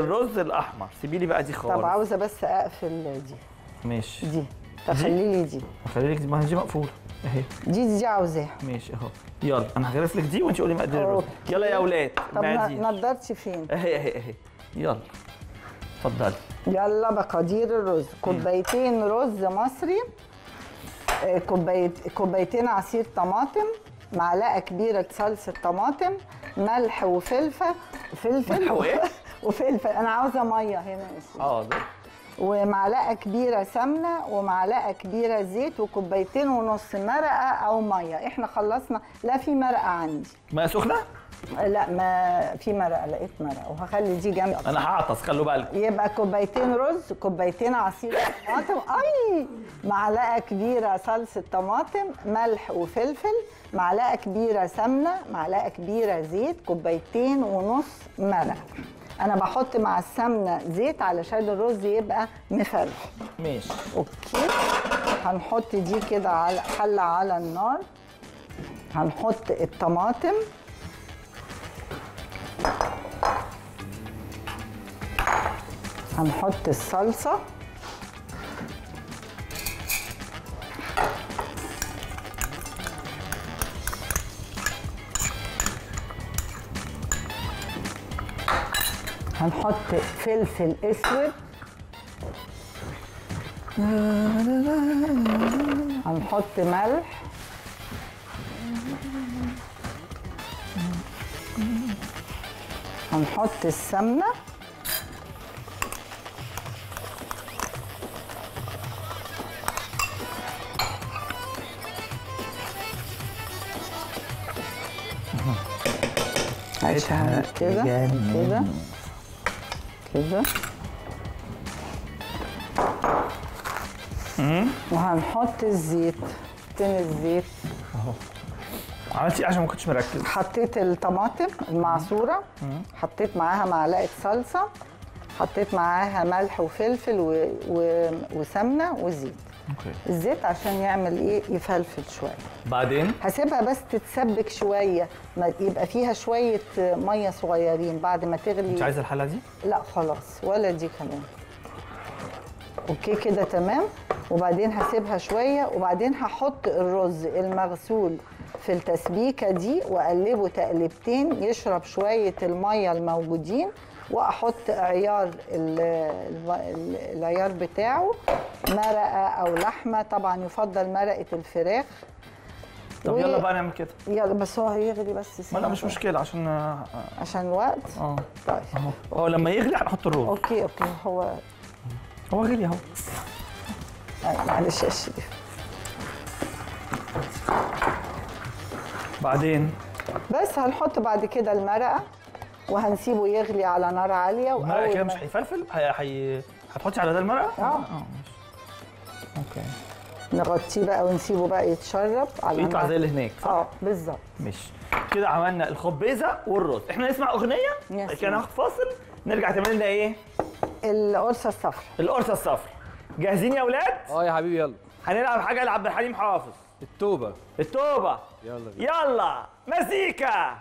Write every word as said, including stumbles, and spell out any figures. الرز الاحمر، سيبي لي بقى دي خالص. طب عاوزه بس اقفل دي. ماشي. دي طب خلي لي دي. خلي لك دي، ما هي دي مقفوله اهي. دي دي عاوزاها. ماشي اهو. يلا انا هغرف لك دي وانت قولي مقادير الرز. يلا يا اولاد. طب نضارتي فين؟ اهي اهي اهي. يلا. اتفضلي. يلا مقادير الرز، كوبايتين رز مصري، كوبايتين عصير طماطم، معلقه كبيره صلصه طماطم، ملح وفلفل فلفل ملح وايه؟ وفلفل. انا عاوزه ميه هنا اه ده. ومعلقه كبيره سمنه ومعلقه كبيره زيت وكوبايتين ونص مرقه او ميه. احنا خلصنا. لا في مرقه عندي. ميه سخنه؟ لا ما في مرقه، لقيت مرقه وهخلي دي جنب. انا هعطس خلوا بالكم. يبقى كوبايتين رز، كوبايتين عصير طماطم، اي معلقه كبيره صلصه طماطم، ملح وفلفل، معلقه كبيره سمنه، معلقه كبيره زيت، كوبايتين ونص مرقه. انا بحط مع السمنه زيت علشان الرز يبقى مفلفل. ماشي اوكي. هنحط دي كده على حله على النار. هنحط الطماطم. هنحط الصلصه. هنحط فلفل اسود. هنحط ملح. هنحط السمنه. عشان كده كده كده. وهنحط الزيت. حطينا الزيت اهو. عملتي عشان ما كنتش مركز. حطيت الطماطم المعصوره، حطيت معاها معلقه صلصه، حطيت معاها ملح وفلفل و... و... وسمنه وزيت. أوكي. الزيت عشان يعمل ايه؟ يفلفل شويه. بعدين هسيبها بس تتسبك شويه، ما يبقى فيها شويه ميه صغيرين بعد ما تغلي. مش عايزه الحله دي؟ لا خلاص ولا دي كمان. اوكي كده تمام. وبعدين هسيبها شويه، وبعدين هحط الرز المغسول في التسبيكه دي واقلبه تقلبتين يشرب شويه الميه الموجودين، واحط عيار العيار بتاعه مرقه او لحمه، طبعا يفضل مرقه الفراخ. طب و... يلا بقى نعمل كده. يلا بس هو هيغلي بس. ما لا مش مشكله عشان عشان الوقت. اه طيب اهو لما يغلي هنحط الرز. اوكي اوكي. هو هو غلي اهو. معلش يا شريف. بعدين بس هنحط بعد كده المرقه وهنسيبه يغلي على نار عاليه. المرقه كده مش هيفلفل؟ هي هتحطي على ده المرقه؟ اه اه اوكي. نغطيه بقى ونسيبه بقى يتشرب على يطلع زي اللي هناك. اه بالظبط. ماشي كده عملنا الخبيزه والرز. احنا نسمع اغنيه كده، هاخد فاصل نرجع تعمل لنا ايه؟ القرصه الصفرا. القرصه الصفرا. جاهزين يا اولاد؟ اه يا حبيبي يلا. هنلعب حاجه لعبد الحليم حافظ. التوبه. التوبه. يلا بي. يلا مزيكا.